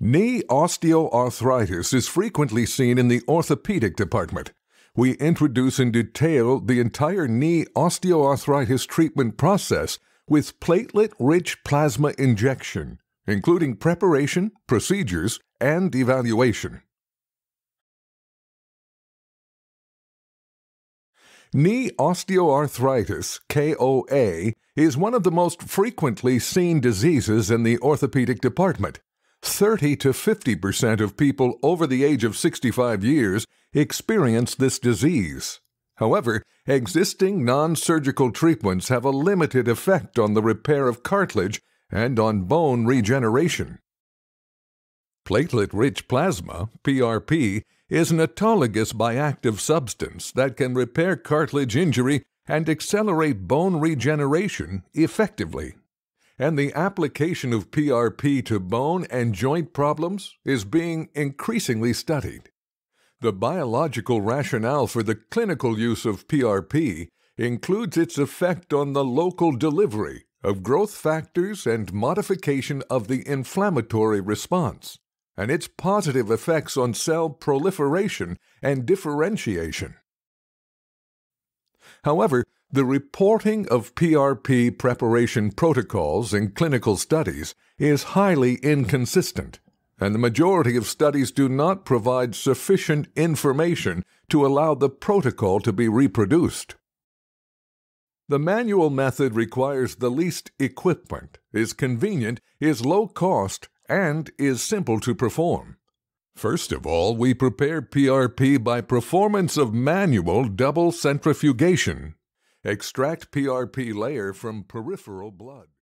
Knee osteoarthritis is frequently seen in the orthopedic department. We introduce in detail the entire knee osteoarthritis treatment process with platelet-rich plasma injection, including preparation, procedures, and evaluation. Knee osteoarthritis, KOA, is one of the most frequently seen diseases in the orthopedic department. 30 to 50% of people over the age of 65 years experience this disease. However, existing non-surgical treatments have a limited effect on the repair of cartilage and on bone regeneration. Platelet-rich plasma, PRP, is an autologous bioactive substance that can repair cartilage injury and accelerate bone regeneration effectively. And the application of PRP to bone and joint problems is being increasingly studied. The biological rationale for the clinical use of PRP includes its effect on the local delivery of growth factors and modification of the inflammatory response, and its positive effects on cell proliferation and differentiation. However, the reporting of PRP preparation protocols in clinical studies is highly inconsistent, and the majority of studies do not provide sufficient information to allow the protocol to be reproduced. The manual method requires the least equipment, is convenient, is low cost, and is simple to perform. First of all, we prepare PRP by performance of manual double centrifugation. Extract PRP layer from peripheral blood.